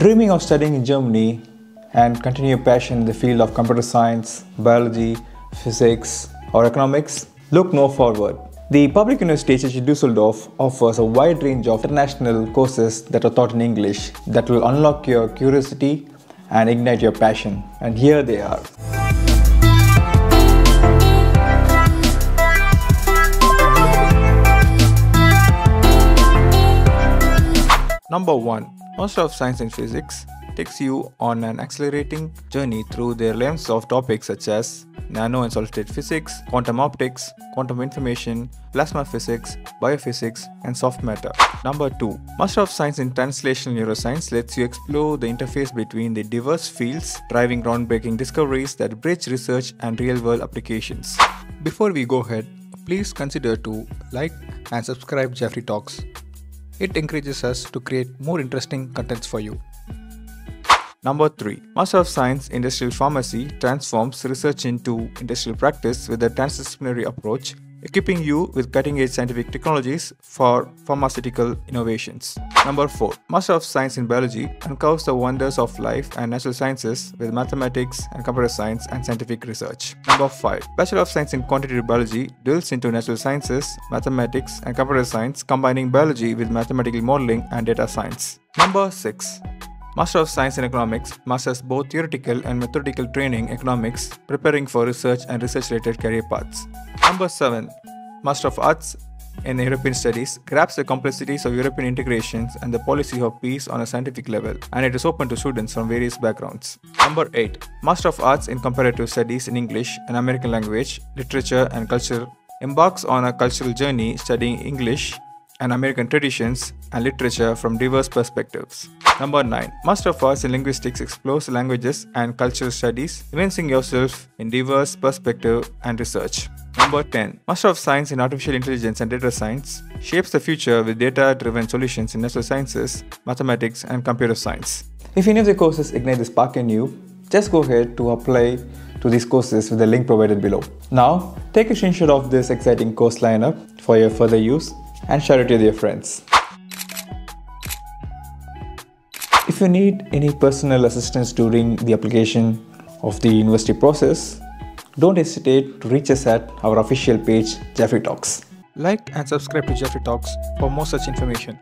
dreaming of studying in Germany and continue your passion in the field of computer science, biology, physics or economics? Look no further. The Public University HH Düsseldorf offers a wide range of international courses that are taught in English that will unlock your curiosity and ignite your passion. And here they are. Number 1. Master of Science in Physics takes you on an accelerating journey through their lens of topics such as nano and solid-state physics, quantum optics, quantum information, plasma physics, biophysics, and soft matter. Number 2. Master of Science in Translational Neuroscience lets you explore the interface between the diverse fields, driving groundbreaking discoveries that bridge research and real-world applications. Before we go ahead, please consider to like and subscribe Jaffrey Talks. It encourages us to create more interesting contents for you. Number 3. Master of Science Industrial Pharmacy transforms research into industrial practice with a transdisciplinary approach, equipping you with cutting-edge scientific technologies for pharmaceutical innovations. Number 4. Master of Science in Biology uncovers the wonders of life and natural sciences with mathematics and computer science and scientific research. Number 5. Bachelor of Science in Quantitative Biology delves into natural sciences, mathematics and computer science, combining biology with mathematical modeling and data science. Number 6. Master of Science in Economics masters both theoretical and methodical training in economics, preparing for research and research-related career paths. Number 7. Master of Arts in European Studies grasps the complexities of European integrations and the policy of peace on a scientific level, and it is open to students from various backgrounds. Number 8. Master of Arts in Comparative Studies in English and American Language, Literature and Culture embarks on a cultural journey studying English and American traditions and literature from diverse perspectives. Number 9. Master of Arts in Linguistics explores languages and cultural studies, immersing yourself in diverse perspective and research. Number 10. Master of Science in Artificial Intelligence and Data Science shapes the future with data-driven solutions in natural sciences, mathematics, and computer science. If any of the courses ignite the spark in you, just go ahead to apply to these courses with the link provided below. Now, take a screenshot of this exciting course lineup for your further use and share it with your friends. If you need any personal assistance during the application of the university process, don't hesitate to reach us at our official page, Jaffrey Talks. Like and subscribe to Jaffrey Talks for more such information.